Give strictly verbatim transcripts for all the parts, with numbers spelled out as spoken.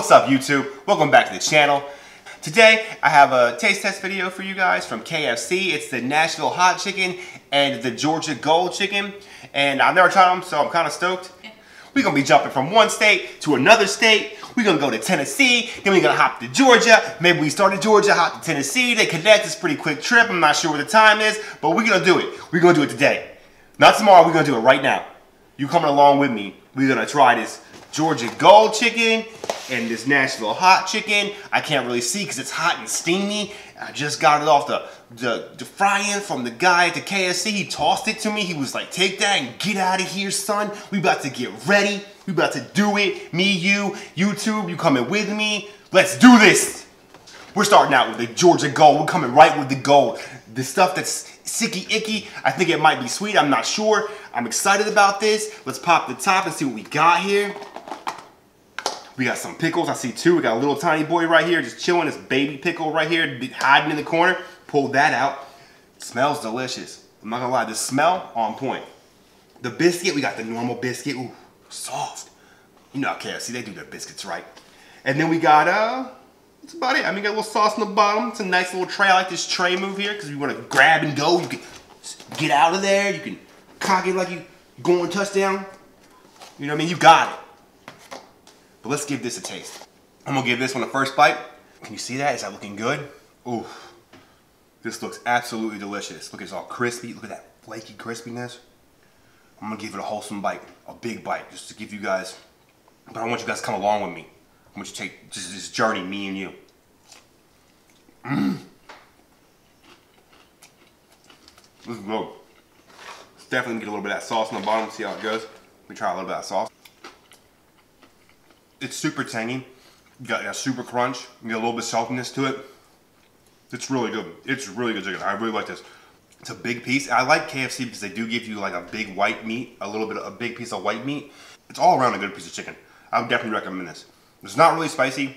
What's up, YouTube? Welcome back to the channel. Today, I have a taste test video for you guys from K F C. It's the Nashville Hot Chicken and the Georgia Gold Chicken. And I've never tried them, so I'm kind of stoked. We're going to be jumping from one state to another state. We're going to go to Tennessee, then we're going to hop to Georgia. Maybe we start in Georgia, hop to Tennessee. They connect. It's a pretty quick trip. I'm not sure what the time is, but we're going to do it. We're going to do it today. Not tomorrow. We're going to do it right now. You coming along with me. We're going to try this Georgia Gold Chicken and this Nashville Hot Chicken. I can't really see because it's hot and steamy. I just got it off the, the, the fry-in from the guy at the K F C. He tossed it to me. He was like, take that and get out of here, son. We about to get ready. We about to do it. Me, you, YouTube, you coming with me. Let's do this. We're starting out with the Georgia Gold. We're coming right with the gold. The stuff that's sicky icky, I think it might be sweet. I'm not sure. I'm excited about this. Let's pop the top and see what we got here. We got some pickles. I see two. We got a little tiny boy right here just chilling. This baby pickle right here hiding in the corner. Pulled that out. Smells delicious. I'm not gonna lie. The smell on point. The biscuit. We got the normal biscuit. Ooh, soft. You know how K F C, they do their biscuits right. And then we got, uh, that's about it. I mean, we got a little sauce on the bottom. It's a nice little tray. I like this tray move here because you want to grab and go. You can get out of there. You can cock it like you going touchdown. You know what I mean? You got it. But let's give this a taste. I'm gonna give this one a first bite. Can you see that? Is that looking good? Ooh, this looks absolutely delicious. Look, it's all crispy. Look at that flaky crispiness. I'm gonna give it a wholesome bite, a big bite, just to give you guys, but I want you guys to come along with me. I want you to take just this journey, me and you. Mmm. This is good. Let's definitely get a little bit of that sauce on the bottom, see how it goes. Let me try a little bit of that sauce. It's super tangy. You got that super crunch. You got a little bit of saltiness to it. It's really good. It's really good chicken. I really like this. It's a big piece. I like K F C because they do give you like a big white meat, a little bit of a big piece of white meat. It's all around a good piece of chicken. I would definitely recommend this. It's not really spicy,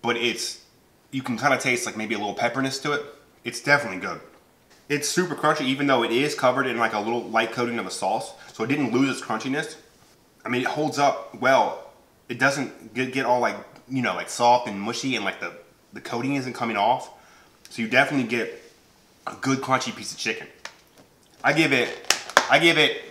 but it's, you can kind of taste like maybe a little pepperness to it. It's definitely good. It's super crunchy, even though it is covered in like a little light coating of a sauce. So it didn't lose its crunchiness. I mean, it holds up well. It doesn't get, get all like, you know, like soft and mushy and like the, the coating isn't coming off. So you definitely get a good crunchy piece of chicken. I give it, I give it,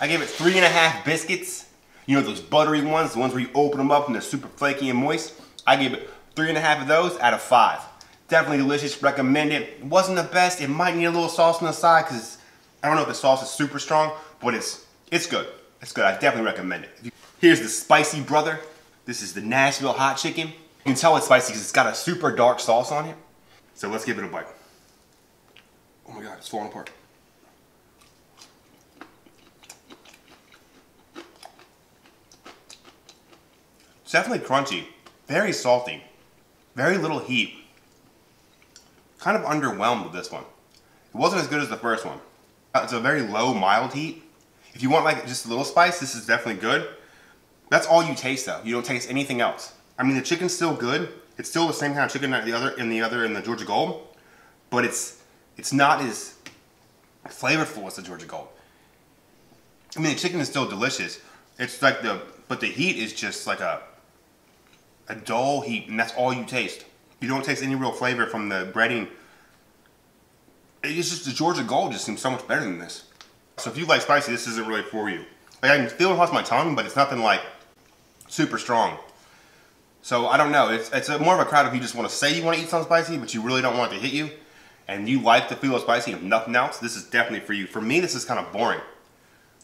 I give it three and a half biscuits. You know, those buttery ones, the ones where you open them up and they're super flaky and moist. I give it three and a half of those out of five. Definitely delicious, recommend it. It wasn't the best, it might need a little sauce on the side because I don't know if the sauce is super strong, but it's, it's good. It's good, I definitely recommend it. Here's the spicy brother. This is the Nashville Hot Chicken. You can tell it's spicy because it's got a super dark sauce on it. So let's give it a bite. Oh my God, it's falling apart. It's definitely crunchy, very salty, very little heat. Kind of underwhelmed with this one. It wasn't as good as the first one. It's a very low, mild heat. If you want like just a little spice, this is definitely good. That's all you taste though. You don't taste anything else. I mean, the chicken's still good. It's still the same kind of chicken that the other in the other in the Georgia Gold, but it's it's not as flavorful as the Georgia Gold. I mean, the chicken is still delicious. It's like the but the heat is just like a a dull heat, and that's all you taste. You don't taste any real flavor from the breading. It's just the Georgia Gold just seems so much better than this. So if you like spicy, this isn't really for you. Like I can feel it across my tongue, but it's nothing like super strong. So I don't know, it's, it's a, more of a crowd if you just want to say you want to eat something spicy, but you really don't want it to hit you, and you like the feel of spicy and nothing else, this is definitely for you. For me, this is kind of boring.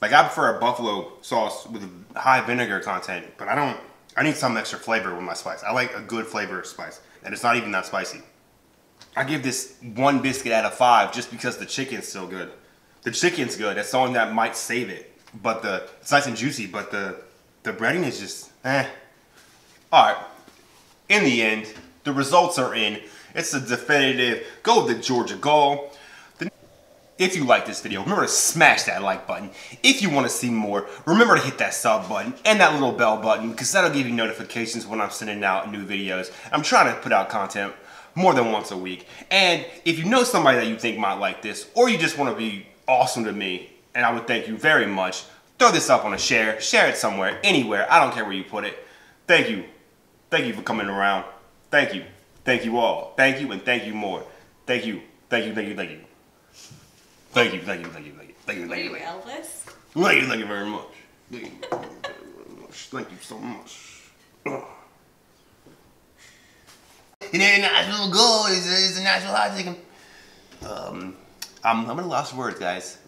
Like I prefer a buffalo sauce with high vinegar content, but I don't, I need some extra flavor with my spice. I like a good flavor of spice, and it's not even that spicy. I give this one biscuit out of five just because the chicken's so good. The chicken's good, that's the one that might save it. But the, it's nice and juicy, but the, the breading is just, eh. All right, in the end, the results are in. It's a definitive, go with the Georgia Gold. The, if you like this video, remember to smash that like button. If you want to see more, remember to hit that sub button and that little bell button, because that'll give you notifications when I'm sending out new videos. I'm trying to put out content more than once a week. And if you know somebody that you think might like this, or you just want to be awesome to me, and I would thank you very much. Throw this up on a share. Share it somewhere, anywhere. I don't care where you put it. Thank you. Thank you for coming around. Thank you. Thank you all. Thank you and thank you more. Thank you. Thank you. Thank you. Thank you. Thank you. Thank you. Thank you. Thank you. Thank you. Thank you. Elvis. Thank you. Thank you very much. Thank you. Thank you so much. And then Nashville Gold is a Nashville Hot Chicken. Um, I'm, I'm at a loss of words, guys.